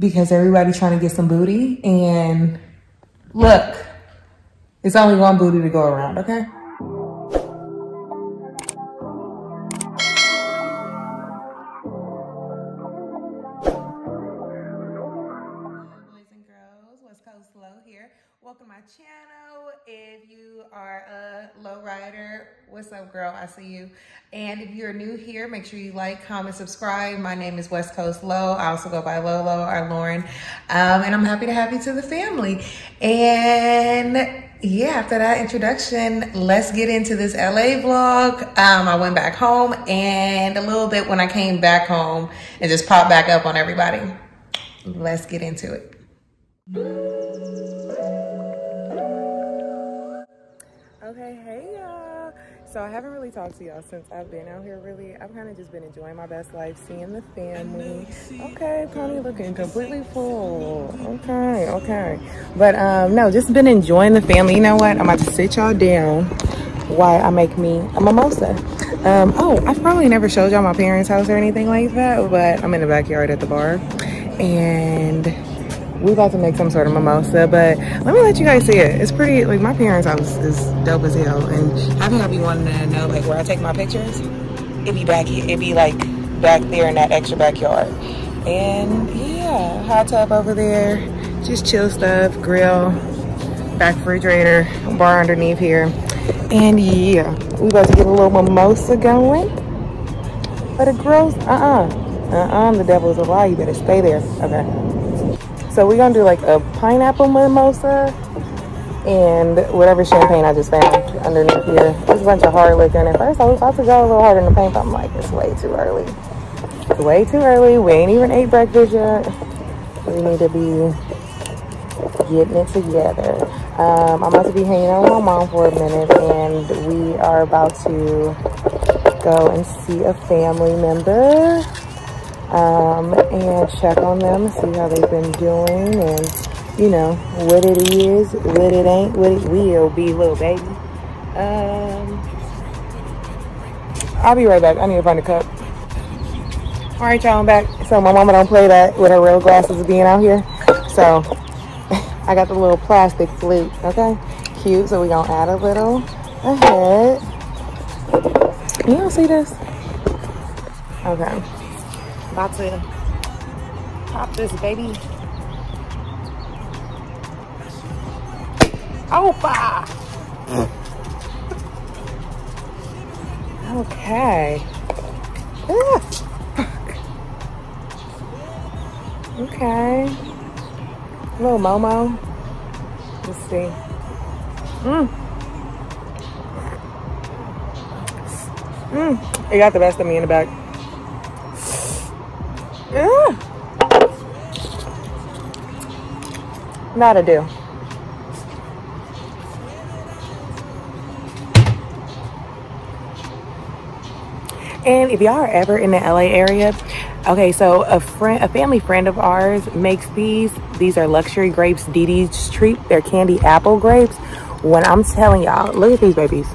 because everybody's trying to get some booty. And look, it's only one booty to go around, okay? Boys and girls, West Coast Leaux here. Welcome to my channel. If you are a lowrider, what's up, girl? I see you. And if you're new here, make sure you like, comment, subscribe. My name is West Coast Leaux. I also go by Lolo or Lauren. And I'm happy to have you to the family. And yeah, after that introduction, let's get into this LA vlog. I went back home, and a little bit when I came back home and just popped back up on everybody. Let's get into it. Okay, hey y'all. So I haven't really talked to y'all since I've been out here, really. I've kind of just been enjoying my best life, seeing the family. Okay, Pony looking completely full. Okay, okay. But no, just been enjoying the family. You know what? I'm about to sit y'all down while I make me a mimosa. Oh, I've probably never showed y'all my parents' house or anything like that, but I'm in the backyard at the bar. And we about to make some sort of mimosa, but let me let you guys see it. It's pretty, like, my parents' house is dope as hell. And I think I'll be wanting to know, like, where I take my pictures, it'd be back here. It'd be like back there in that extra backyard. And yeah, hot tub over there, just chill stuff, grill, back refrigerator, bar underneath here. And yeah, we about to get a little mimosa going. But it grows, the devil's a lie, you better stay there, okay. So we're gonna do like a pineapple mimosa and whatever champagne I just found underneath here. There's a bunch of hard liquor, and at first I was about to go a little harder in the paint, but I'm like, it's way too early. It's way too early. We ain't even ate breakfast yet. We need to be getting it together. I'm about to be hanging out with my mom for a minute, and we are about to go and see a family member. And check on them, see how they've been doing, and you know what it is, what it ain't, what it will be, little baby. I'll be right back. I need to find a cup. All right, y'all, I'm back. So my mama don't play that with her real glasses of being out here. So I got the little plastic flute. Okay, cute. So we gonna add a little ahead. Can y'all see this? Okay. About to pop this baby. Opa! Okay. Ugh, fuck. Okay. Little Momo. Let's see. It got the best of me in the back. Not a do. And if y'all are ever in the LA area, okay, so a family friend of ours makes these. These are luxury grapes, Dee Dee's Treat. They're candy apple grapes. When I'm telling y'all, look at these babies.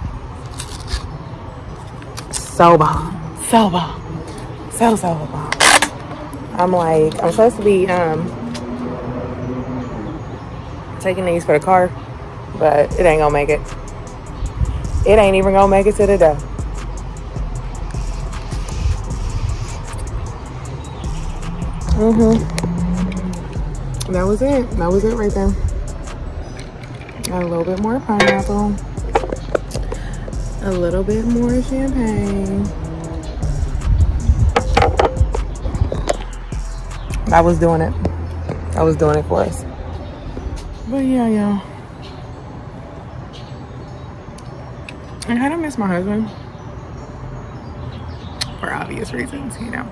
So bomb. So bomb. So, so bomb. I'm like, I'm supposed to be taking these for the car, but it ain't gonna make it. It ain't even gonna make it to the door. That was it. That was it right there. Got a little bit more pineapple. A little bit more champagne. I was doing it. I was doing it for us. But yeah, y'all. I kind of miss my husband for obvious reasons, you know.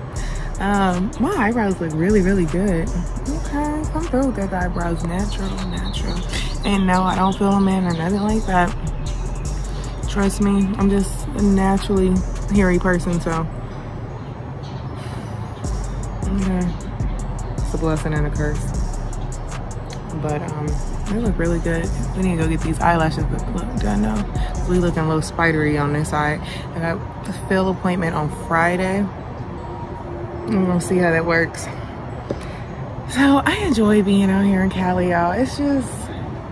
My eyebrows look really, really good. Okay, I'm through with that eyebrows. Natural, natural. And no, I don't fill them in or nothing like that. Trust me, I'm just a naturally hairy person, so. Okay. A blessing and a curse, but they look really good. We need to go get these eyelashes done though. We looking a little spidery on this side. I got a fill appointment on Friday. I'm gonna see how that works. So I enjoy being out here in Cali, y'all. It's just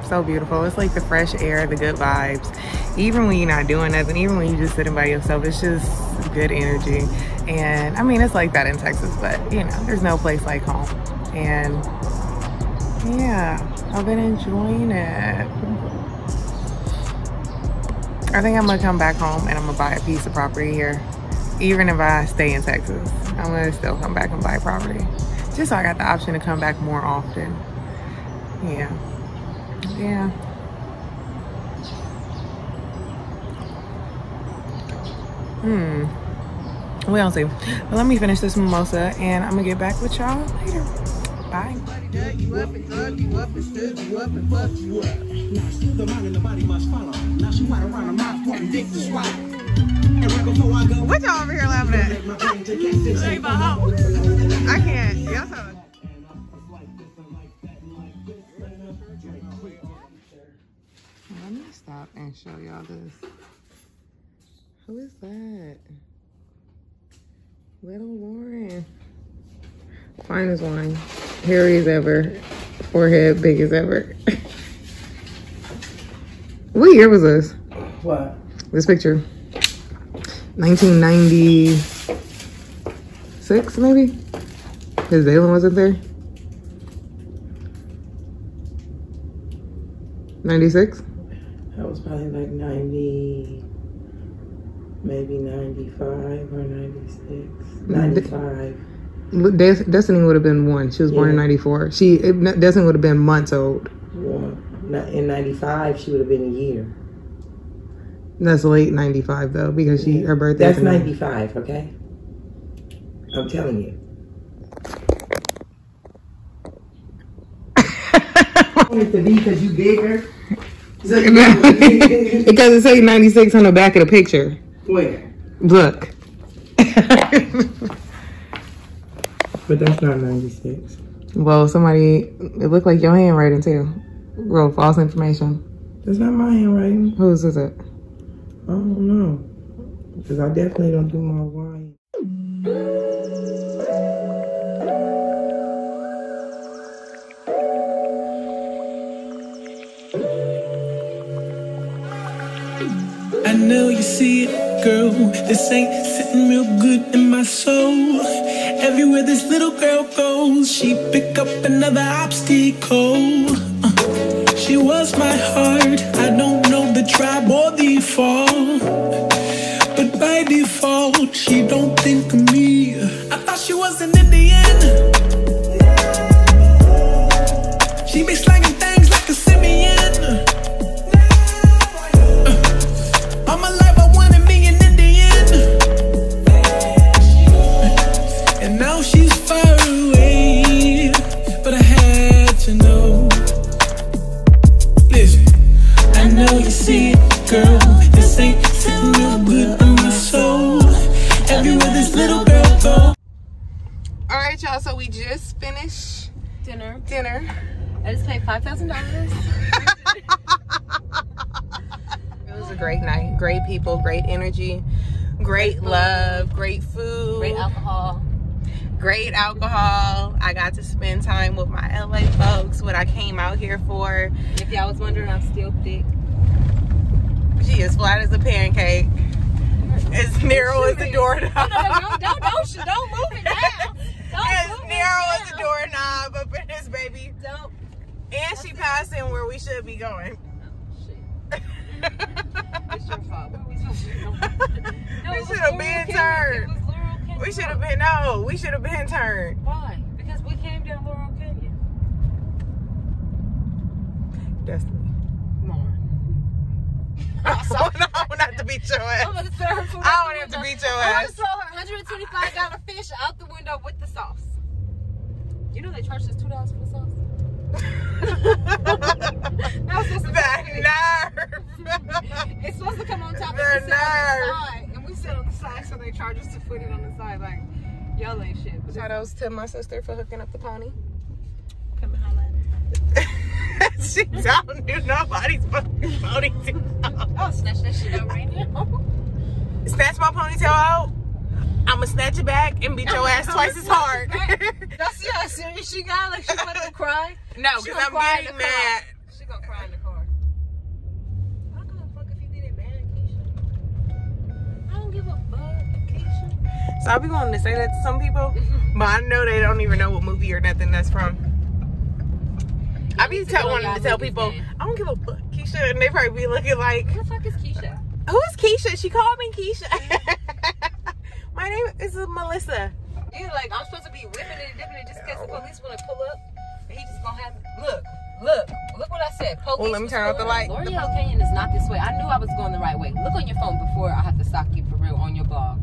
so beautiful. It's like the fresh air, the good vibes. Even when you're not doing nothing, even when you're just sitting by yourself, it's just good energy. And I mean, it's like that in Texas, but you know, there's no place like home. And yeah, I've been enjoying it. I think I'm gonna come back home and I'm gonna buy a piece of property here. Even if I stay in Texas, I'm gonna still come back and buy property. Just so I got the option to come back more often. Yeah. Yeah. We don't see. But let me finish this mimosa and I'm gonna get back with y'all later. Bye. Dug you up and dug you up and stood you up and fucked you up. Now still the mind in the body must follow. Now she wanna run a mouth for dick to swallow. And right before I go, what y'all over here laughing at? This ain't my house. I can't. Y'all talking. Let me stop and show y'all this. Who is that? Little Warren. Fine as wine. Hairy as ever. Forehead big as ever. What year was this? What? This picture. 1996, maybe? Because Dalen wasn't there. 96? That was probably like 90... Maybe 95 or 96. 95. Destiny would have been one. She was born in 94. Destiny would have been months old. Yeah. In 95, she would have been a year. That's late 95 though, because her birthday. That's 95, okay? I'm telling you. I want it to be because you bigger. So you because it says 96 on the back of the picture. Where? Look. But that's not 96. Well, somebody, it looked like your handwriting too. Wrote false information. That's not my handwriting. Whose is it? I don't know. Because I definitely don't do my wine. I know you see it. Girl, this ain't sitting real good in my soul. Everywhere this little girl goes, she pick up another obstacle. She was my heart. I don't know the tribe or the fall, but by default, she don't think of me. I thought she was an Indian. She be slanging things like a simian. So we just finished dinner. I just paid $5,000. It was a great night. Great people, great energy, great love, great food, great alcohol. I got to spend time with my LA folks, what I came out here for. If y'all was wondering, I'm still thick. She is flat as a pancake. As narrow as the doorknob. Don't move it now. As narrow as the doorknob up in this baby. Don't. And she passed in where we should be going. Oh, shit. It's your fault. We should have been turned. We should have been, no, we should have been turned. Why? Because we came down Laurel Canyon. Destiny. I don't have to beat your ass. I don't have to beat your ass. I just saw her $125 fish out the window with the sauce. You know they charged us $2 for the sauce? That nerve! It's supposed to come on top of the side. And we sit on the side, so they charge us to put it on the side. Like, y'all ain't shit. Shoutouts to my sister for hooking up the pony. Come and holla at me. She don't do nobody's fucking ponytail. Oh, snatch that shit out right now. Snatch my ponytail out? I'm I'ma snatch it back and beat your ass twice as hard. That's how serious she got. Like she wanna cry. No, because I'm getting mad. She gonna cry in the car. I don't give a fuck if you get it mad, Keisha. I don't give a fuck, Keisha. So I'll be wanting to say that to some people, but I know they don't even know what movie or nothing that's from. I be wanting to tell people, I don't give a fuck, Keisha, and they probably be looking like, who the fuck is Keisha? Who's Keisha? She called me Keisha. My name is Melissa. Yeah, like I'm supposed to be whipping it and dipping it just in case the police want to pull up. And he just gonna have look what I said. Police. Well, let me turn off the light. L'Oreal Canyon is not this way. I knew I was going the right way. Look on your phone before I have to sock you for real on your blog.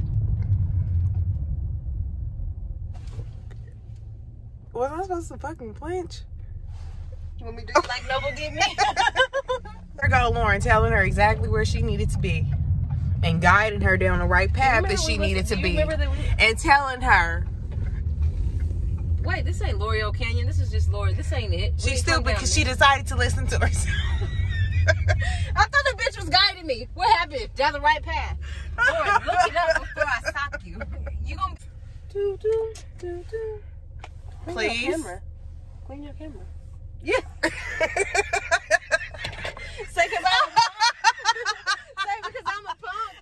Was I supposed to fucking flinch? You want me to do like Noble did me? There go Lauren telling her exactly where she needed to be and guiding her down the right path that she needed to be and telling her, wait, this ain't L'Oreal Canyon, this is just Lauren, this ain't it. She's stupid because she decided to listen to herself. I thought the bitch was guiding me. What happened? Down the right path. Lauren, look it up before I stop you. You gonna please clean your camera. Clean your camera. Yeah. Say because I'm a punk.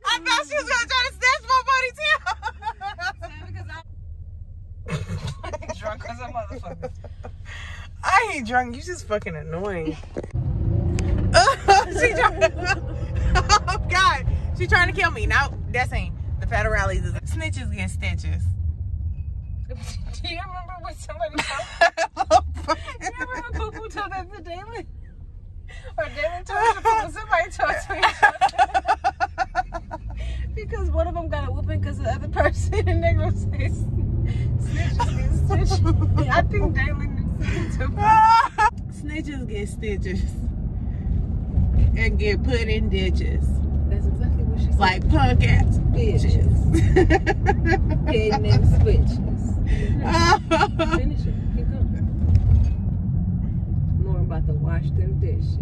I thought she was gonna try to snatch my body too. Say because I'm drunk as a motherfucker. I ain't drunk. You just fucking annoying. Oh God, she trying to kill me. No, that's ain't the federal rallies. Snitches get stitches. Do you remember when somebody told you remember when Cuckoo told us to Daylin? Or Daylin told us somebody told us to each other. Because one of them got a whooping because of the other person and they were saying snitches get stitches. I think Daylin is too. Snitches get stitches and get put in ditches. That's exactly what she said. Like punk ass bitches. Getting them switches. Finish it. Keep going. Lauren about to wash them dishes.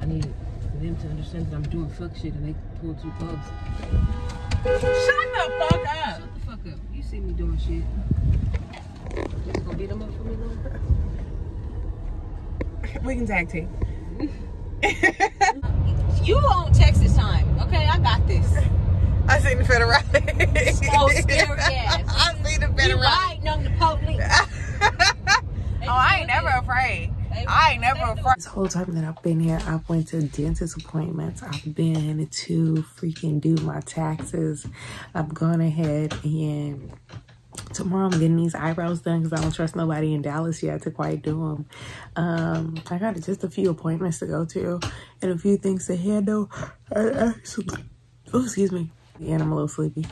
I need them to understand that I'm doing fuck shit and they pull too close. Shut the fuck up. Shut the fuck up. You see me doing shit. You just gonna beat them up for me, Lauren? We can tag team. You on Texas time. Okay, I got this. I seen the federal rally. So scary ass. I seen the federal rally. You riding on the police. Oh, I ain't never afraid. I ain't never afraid. This whole time that I've been here, I've went to dentist appointments. I've been to freaking do my taxes. I've gone ahead and tomorrow I'm getting these eyebrows done because I don't trust nobody in Dallas yet to quite do them. I got just a few appointments to go to and a few things to handle. Oh, excuse me. And I'm a little sleepy.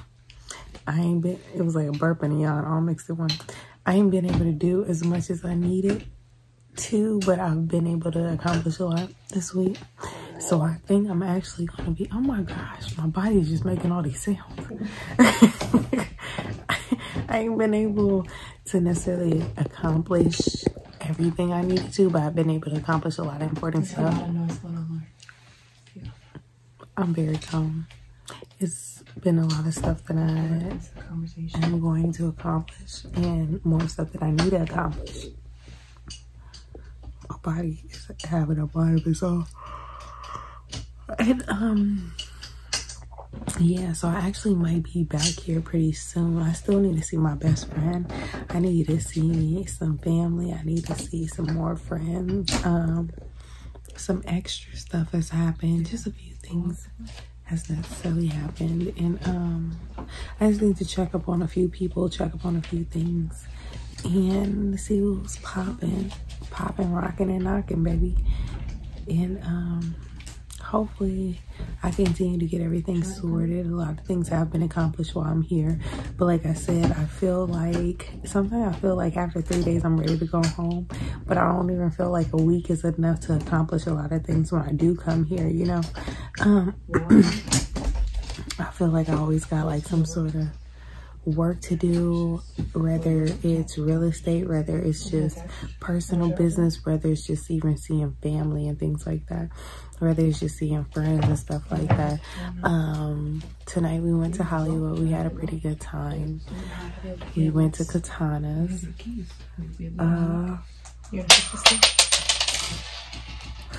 It was like a burp and a yawn all mixed in one. I ain't been able to do as much as I needed to, but I've been able to accomplish a lot this week. So I think I'm actually going to be, oh my gosh, my body is just making all these sounds. I ain't been able to necessarily accomplish everything I needed to, but I've been able to accomplish a lot of important stuff. I'm very calm. It's been a lot of stuff that I am going to accomplish and more stuff that I need to accomplish. My body is having a body of its own. And, yeah, so I actually might be back here pretty soon. I still need to see my best friend. I need to see some family. I need to see some more friends. Some extra stuff has happened. Just a few things has necessarily happened. And I just need to check up on a few people, check up on a few things, and see who's popping, rocking, and knocking, baby. And hopefully I continue to get everything sorted. A lot of things have been accomplished while I'm here, but like I said, I feel like sometimes I feel like after 3 days I'm ready to go home, but I don't even feel like a week is enough to accomplish a lot of things when I do come here, you know. I feel like I always got like some sort of work to do, whether it's real estate, whether it's just personal business, whether it's just even seeing family and things like that, whether it's just seeing friends and stuff like that. Tonight we went to Hollywood. We had a pretty good time. We went to Katana's.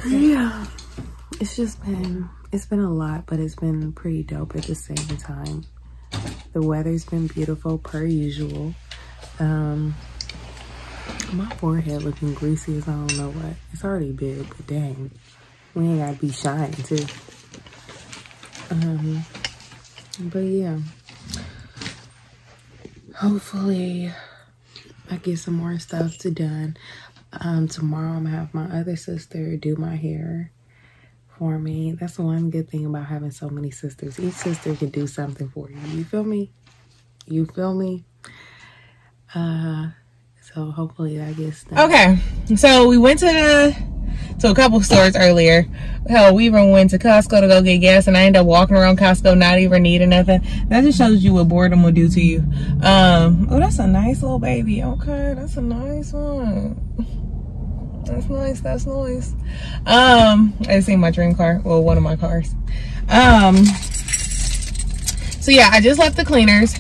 Yeah, it's been a lot, but it's been pretty dope at the same time. The weather's been beautiful per usual. My forehead looking greasy as I don't know what. It's already big, but dang, we ain't gotta be shining too. But yeah, hopefully I get some more stuff to done. Tomorrow I'm gonna have my other sister do my hair for me. That's one good thing about having so many sisters. Each sister can do something for you. You feel me? You feel me? So hopefully I get stuff. Okay, so we went to a couple stores earlier. Hell, we even went to Costco to go get gas, and I ended up walking around Costco not even needing nothing. That just shows you what boredom will do to you. Oh, that's a nice little baby. Okay, that's a nice one. That's nice, that's nice. I seen my dream car, well, one of my cars. So yeah, I just left the cleaners.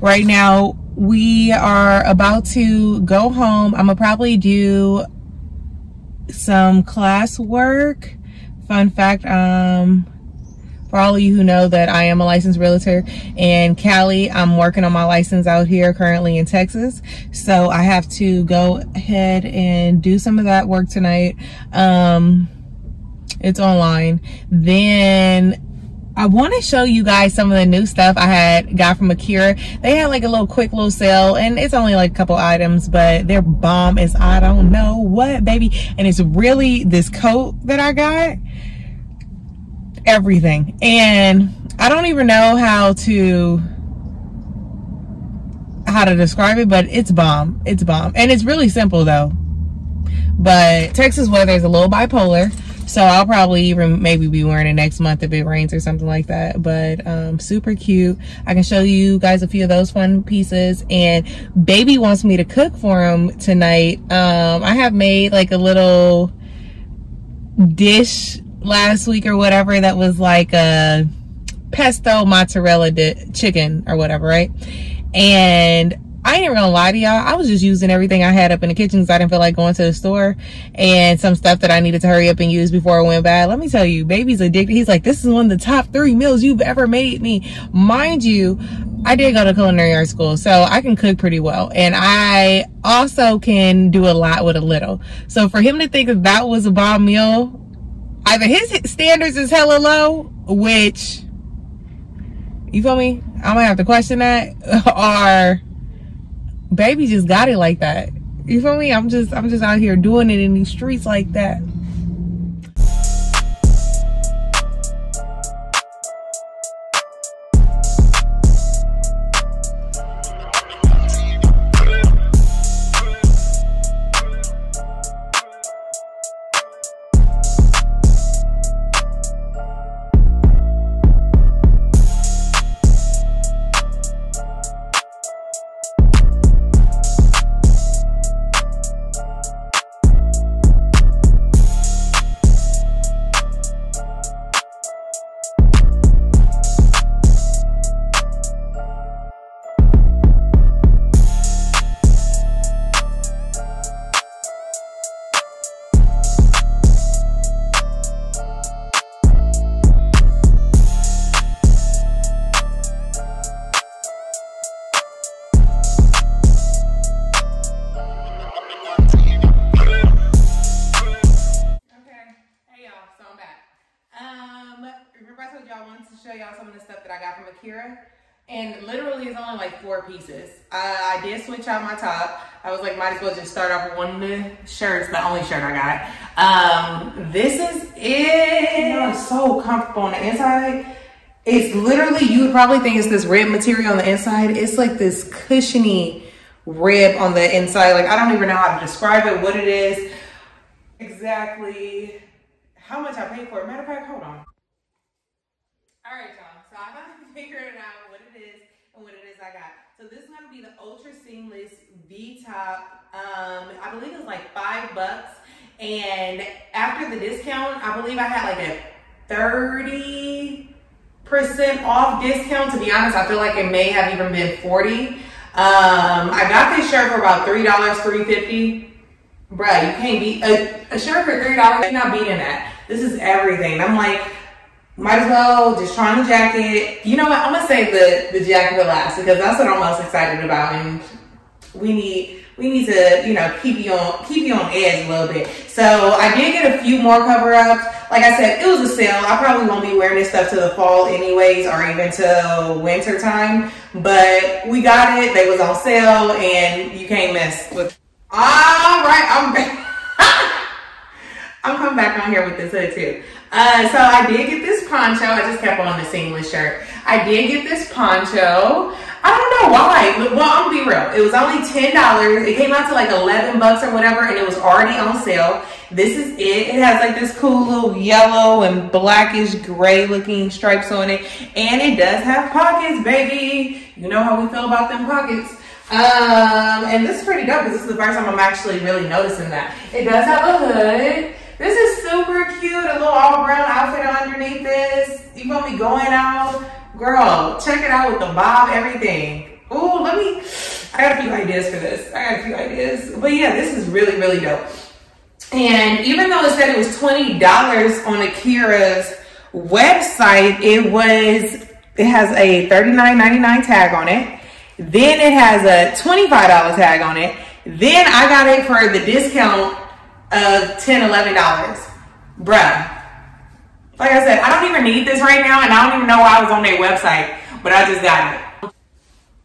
Right now we are about to go home. I'm gonna probably do some class work. Fun fact, for all of you who know that I am a licensed realtor in Cali, I'm working on my license out here currently in Texas. So I have to go ahead and do some of that work tonight. It's online. Then I want to show you guys some of the new stuff I got from Akira. They had like a little quick little sale, and it's only like a couple items, but their bomb is I don't know what, baby. And it's really this coat that I got. Everything. And I don't even know how to describe it, but it's bomb. It's bomb. And it's really simple though. But Texas weather is a little bipolar, so I'll probably even maybe be wearing it next month if it rains or something like that. But super cute. I can show you guys a few of those fun pieces. And baby wants me to cook for him tonight. I have made like a little dish last week or whatever that was like a pesto mozzarella chicken or whatever, right? And I ain't gonna lie to y'all, I was just using everything I had up in the kitchen because I didn't feel like going to the store, and some stuff that I needed to hurry up and use before I went bad. Let me tell you, baby's addicted. He's like, this is one of the top 3 meals you've ever made me. Mind you, I did go to culinary art school, so I can cook pretty well, and I also can do a lot with a little. So for him to think that that was a bomb meal, either his standards is hella low, which, you feel me, I'm gonna have to question that, or baby just got it like that. You feel me? I'm just out here doing it in these streets like that. And literally it's only like 4 pieces. I did switch out my top. I was like, might as well just start off with one of the shirts, the only shirt I got. This is it. Oh, it's so comfortable on the inside. It's literally, you would probably think it's this rib material on the inside. It's like this cushiony rib on the inside. Like, I don't even know how to describe it, what it is, exactly how much I paid for it. Matter of fact, hold on. All right, y'all, so I gotta figure it out what it is and what it is I got. So this is going to be the Ultra Seamless V-Top. I believe it was like $5. And after the discount, I believe I had like a 30% off discount. To be honest, I feel like it may have even been 40. I got this shirt for about $3.50. Bruh, you can't beat a shirt for $3. You're not beating that. This is everything. I'm like, might as well just try on the jacket. You know what? I'm gonna save the jacket for last because that's what I'm most excited about, and we need to, you know, keep you on edge a little bit. So I did get a few more cover-ups. Like I said, it was a sale. I probably won't be wearing this stuff till the fall anyways, or even till winter time. But we got it. They was on sale, and you can't mess with. All right, I'm back. I'm coming back on here with this hood too. So I did get this poncho. I just kept on the seamless shirt. I did get this poncho. I don't know why. Well, I'm gonna be real. It was only $10. It came out to like $11 or whatever, and it was already on sale. This is it. It has like this cool little yellow and blackish gray looking stripes on it, and it does have pockets, baby. You know how we feel about them pockets. And this is pretty dope because this is the first time I'm actually really noticing that. It does have a hood. This is super cute, a little all brown outfit underneath this. You gonna be going out. Girl, check it out with the bob, everything. Ooh, I got a few ideas for this. I got a few ideas. But yeah, this is really, really dope. And even though it said it was $20 on Akira's website, it has a $39.99 tag on it. Then it has a $25 tag on it. Then I got it for the discount of $10, $11. Bruh, like I said, I don't even need this right now, and I don't even know why I was on their website, but I just got it.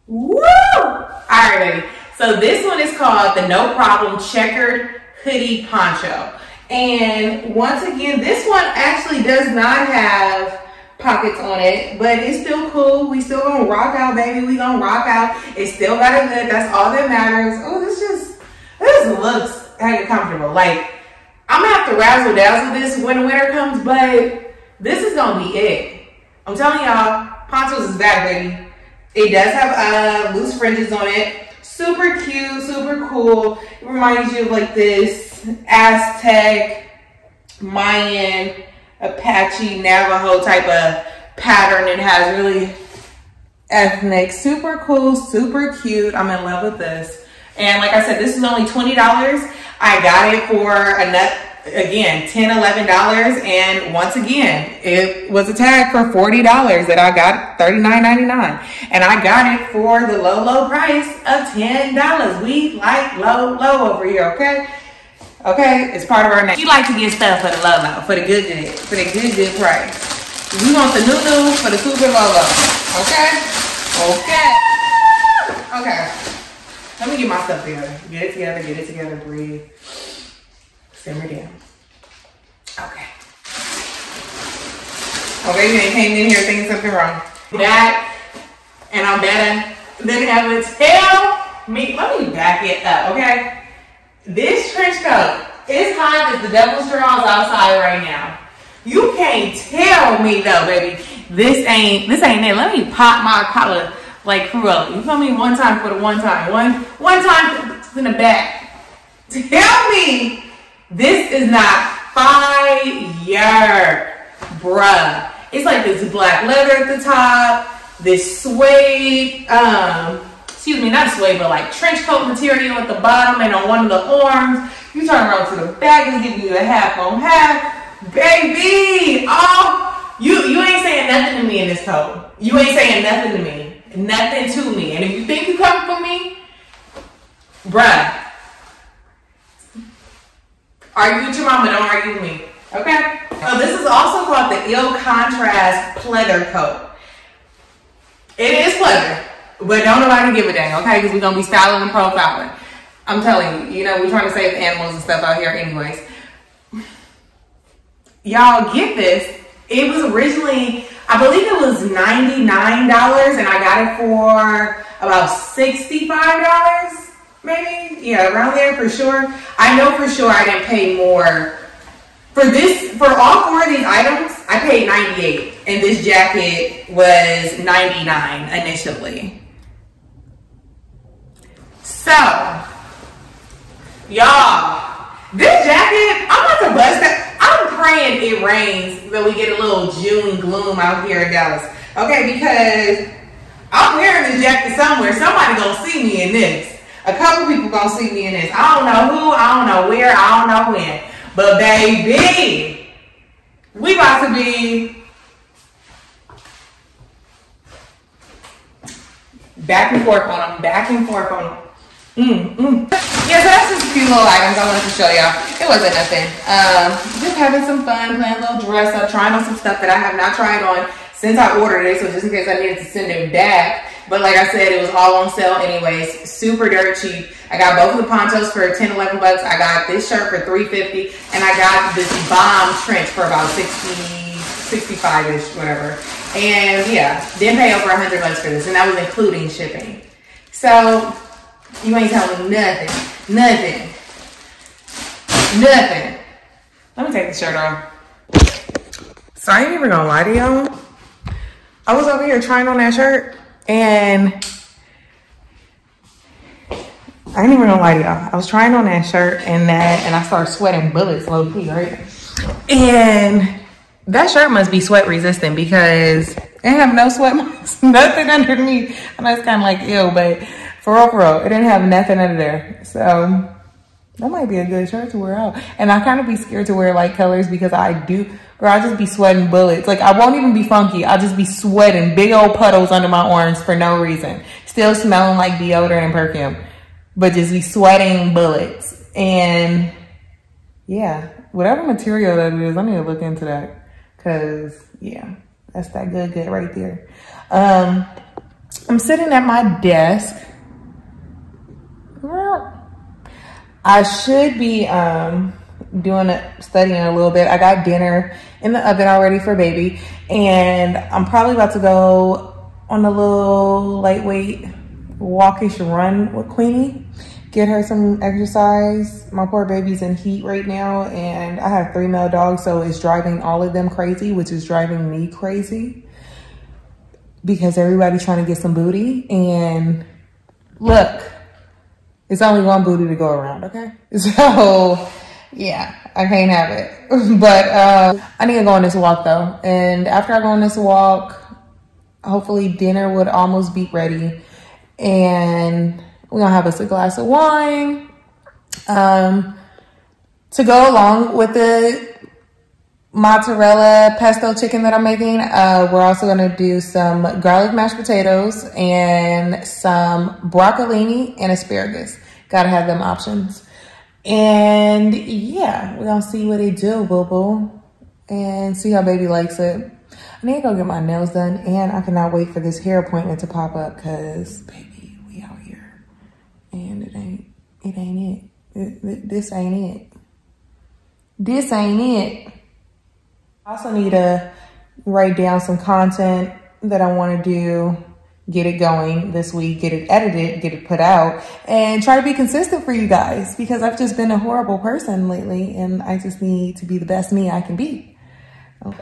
Woo! Alright, baby. So this one is called the No Problem Checkered Hoodie Poncho. And once again, this one actually does not have pockets on it, but it's still cool. We still gonna rock out, baby. We gonna rock out. It still got a hood. That's all that matters. Oh, this looks comfortable. Like, I'm gonna have to razzle dazzle this when winter comes, but this is gonna be it. I'm telling y'all, ponchos is back, baby. It does have loose fringes on it. Super cute, super cool. It reminds you of like this Aztec, Mayan, Apache, Navajo type of pattern. It has really ethnic, super cool, super cute. I'm in love with this. And like I said, this is only $20. I got it for, again, $10, $11. And once again, it was a tag for $40 that I got, $39.99. And I got it for the low, low price of $10. We like low, low over here, okay? Okay, it's part of our name. We like to get stuff for the low, low, for the good, for the good price. We want the new for the super low, low, okay? Okay. Okay. Let me get my stuff together. Get it together, breathe. Simmer down. Okay. Oh, baby, they came in here thinking something wrong. Back, and I'm better than ever. Tell me, let me back it up, okay? This trench coat is hot as the devil's straws outside right now. You can't tell me though, baby. This ain't it. Let me pop my collar. Like Cruella, you feel me? One time for the one time. One time in the back. Tell me this is not fire, bruh. It's like this black leather at the top, this suede, excuse me, not suede, but like trench coat material at the bottom and on one of the arms. You turn around to the back and give you the half on half. Baby, oh, you ain't saying nothing to me in this coat. You ain't saying nothing to me. Nothing to me. And if you think you come for me, bruh, argue with your mama, don't argue with me, okay? So this is also called the Ill Contrast Pleather Coat. It is pleather, but don't nobody give a dang, okay? Because we're gonna be styling and profiling. I'm telling you, you know, we're trying to save animals and stuff out here anyways. Y'all get this. It was originally, I believe it was $99, and I got it for about $65, maybe? Yeah, around there for sure. I know for sure I didn't pay more. For all four of these items, I paid $98, and this jacket was $99 initially. So, y'all, this jacket, I'm about to bust it. I'm praying it rains that we get a little June gloom out here in Dallas. Okay, because I'm wearing this jacket somewhere. Somebody gonna see me in this. A couple people gonna see me in this. I don't know who, I don't know where, I don't know when. But baby, we about to be back and forth on them, back and forth on them. Yeah, so that's just a few little items I wanted to show y'all. It wasn't nothing. Just having some fun, playing a little dress up, trying on some stuff that I have not tried on since I ordered it, so just in case I needed to send it back. But like I said, it was all on sale anyways, super dirt cheap. I got both of the ponchos for 10, 11 bucks. I got this shirt for $3.50, and I got this bomb trench for about 60, 65-ish, whatever. And yeah, didn't pay over 100 bucks for this, and that was including shipping. So you ain't telling me nothing, nothing, nothing. Let me take the shirt off. So I ain't even gonna lie to y'all. I was over here trying on that shirt, and I ain't even gonna lie to y'all. I was trying on that shirt and that, and I started sweating bullets low key, right? And that shirt must be sweat resistant because it have no sweat marks, nothing underneath. I know it's kind of like ew, but for real, it didn't have nothing under there. So that might be a good shirt to wear out. And I kind of be scared to wear light colors because I do, or I'll just be sweating bullets. Like, I won't even be funky. I'll just be sweating big old puddles under my arms for no reason. Still smelling like deodorant and perfume, but just be sweating bullets. And yeah, whatever material that it is, I need to look into that. Cause yeah, that's that good, good right there. I'm sitting at my desk. I should be studying a little bit. I got dinner in the oven already for baby, and I'm probably about to go on a little lightweight walkish run with Queenie, get her some exercise. My poor baby's in heat right now, and I have 3 male dogs, so it's driving all of them crazy, which is driving me crazy because everybody's trying to get some booty. And look, it's only one booty to go around, okay? So, yeah, I can't have it. But I need to go on this walk, though. And after I go on this walk, hopefully dinner would almost be ready. And we're going to have us a glass of wine. To go along with the mozzarella pesto chicken that I'm making, we're also going to do some garlic mashed potatoes and some broccolini and asparagus. Gotta have them options. And yeah, we're going to see what they do, boo-boo, and see how baby likes it. I need to go get my nails done, and I cannot wait for this hair appointment to pop up because, baby, we out here, and it ain't it. This ain't it. I also need to write down some content that I want to do, get it going this week, get it edited, get it put out, and try to be consistent for you guys because I've just been a horrible person lately, and I just need to be the best me I can be.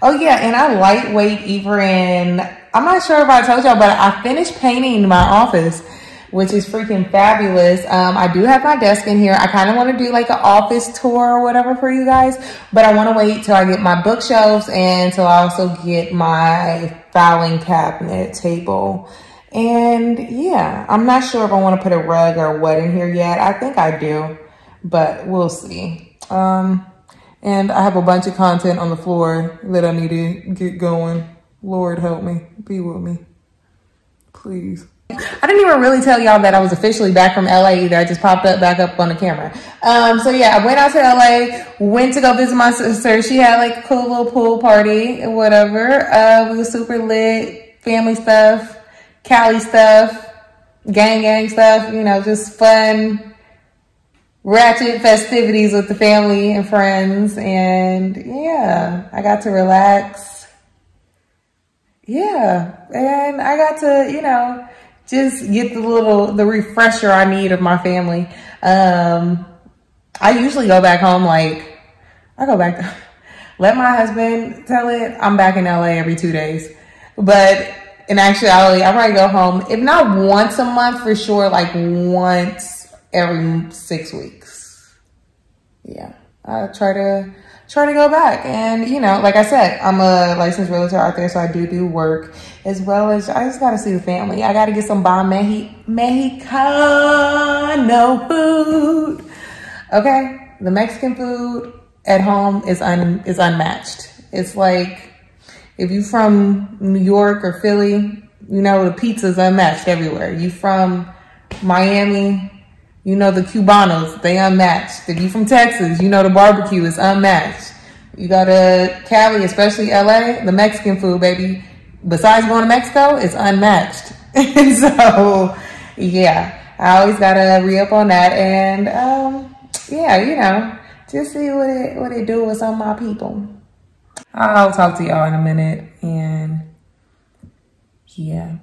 Oh yeah, and I lightweight even, I'm not sure if I told y'all, but I finished painting my office, which is freaking fabulous. I do have my desk in here. I kind of want to do like an office tour or whatever for you guys, but I want to wait till I get my bookshelves and till I also get my filing cabinet table. And yeah, I'm not sure if I want to put a rug or what in here yet. I think I do, but we'll see. And I have a bunch of content on the floor that I need to get going. Lord help me, be with me, please. I didn't even really tell y'all that I was officially back from LA either. I just popped up back up on the camera. So yeah, I went out to LA, went to go visit my sister. She had like a cool little pool party or whatever. We was super lit, family stuff, Cali stuff, gang stuff, you know, just fun, ratchet festivities with the family and friends. And yeah, I got to relax. Yeah, and I got to, you know, just get the refresher I need of my family. I usually go back home, like, I go back to, let my husband tell it, I'm back in LA every 2 days. But in actuality, I probably go home, if not once a month for sure, like once every 6 weeks. Yeah, I try to go back. And, you know, like I said, I'm a licensed realtor out there, so I do work, as well as I just got to see the family. I got to get some bomb Mexicano food. Okay, the Mexican food at home is unmatched. It's like, if you from New York or Philly, you know the pizza's unmatched everywhere. You from Miami, you know the Cubanos, they unmatched. If you from Texas, you know the barbecue is unmatched. You go to Cali, especially LA, the Mexican food, baby, besides going to Mexico, it's unmatched. And so, yeah, I always gotta re-up on that. And yeah, you know, just see what it do with some of my people. I'll talk to y'all in a minute. And yeah,